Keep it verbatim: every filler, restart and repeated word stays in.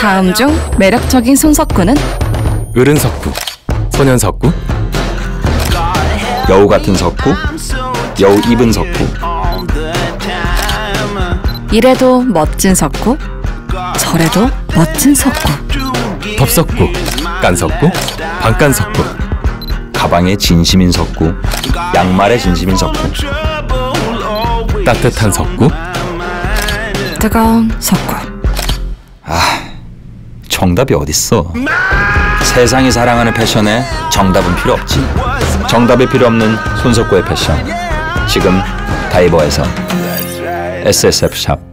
다음 중 매력적인 손석구는? 어른석구, 소년석구, 여우같은 석구, 여우 입은 석구. 이래도 멋진 석구, 저래도 멋진 석구. 덥석구, 깐석구, 반깐석구. 가방에 진심인 석구, 양말에 진심인 석구. 따뜻한 석구, 뜨거운 석구. 아, 정답이 어딨어. 세상이 사랑하는 패션에 정답은 필요 없지. 정답이 필요 없는 손석구의 패션. 지금 다이버에서 에스에스에프 샵.